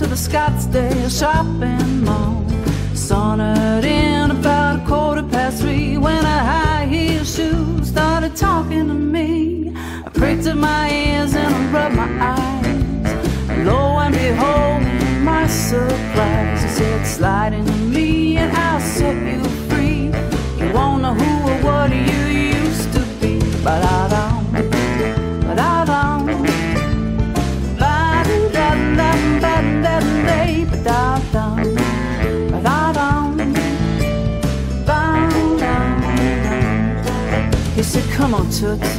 to the Scottsdale shopping mall. Sauntered in about 3:15 when a high-heel shoe started talking to me. I pricked up my ears and I rubbed my eyes. Lo and behold, my surprise, he said, "Slide into me and I'll set you free. You won't know who or what you used to be." He said, "Come on, Toots,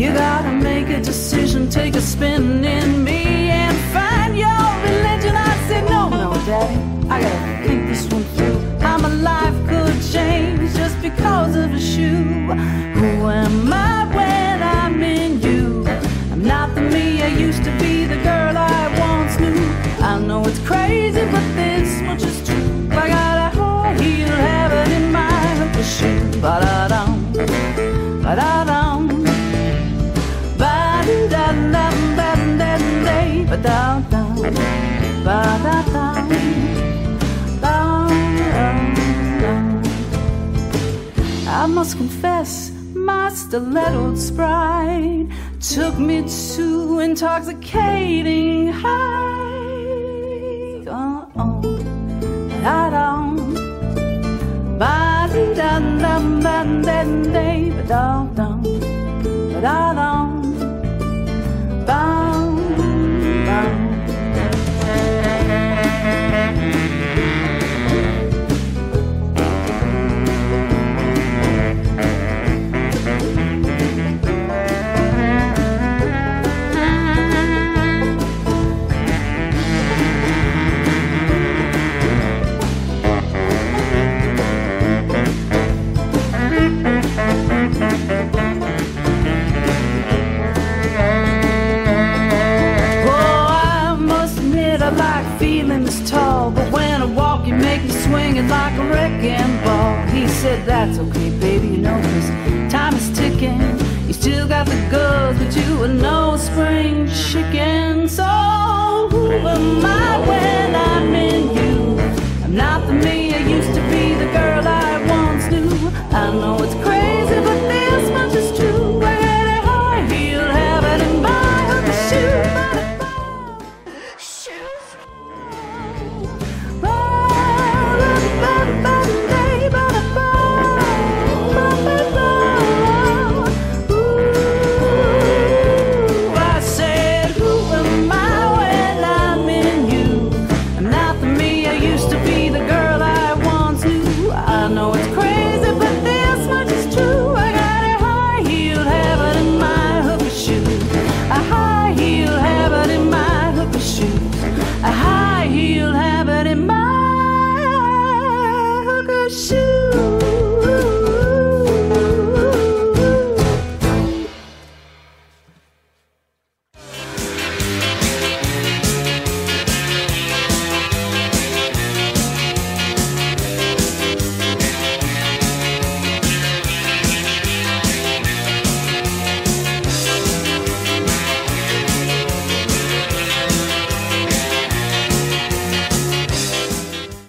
you gotta make a decision. Take a spin in me and find your religion." I said, "No, no, Daddy, I gotta think this one through. How my life could change just because of a shoe. Who am I when I'm in you? I'm not the me I used to be, the girl I once knew. I know it's crazy, but this much is true. I got a whole heel habit in my hooker shoe." Ba-da-dum, ba-da-dum, ba-da-dum, ba-da-dum, ba-da-dum, ba-da-dum. I must confess, my stilettoed sprite took me to intoxicating heights. Oh, ba-da-dum, ba-da-dum, ba-da-dum, down, down, down, down, down. Swinging like a wrecking ball. He said, "That's okay, baby, you know, 'cause time is ticking. You still got the goods, but you are no spring chicken. So who am I when I'm in you? I'm not the me I used to be, the girl I once knew. I know it's crazy."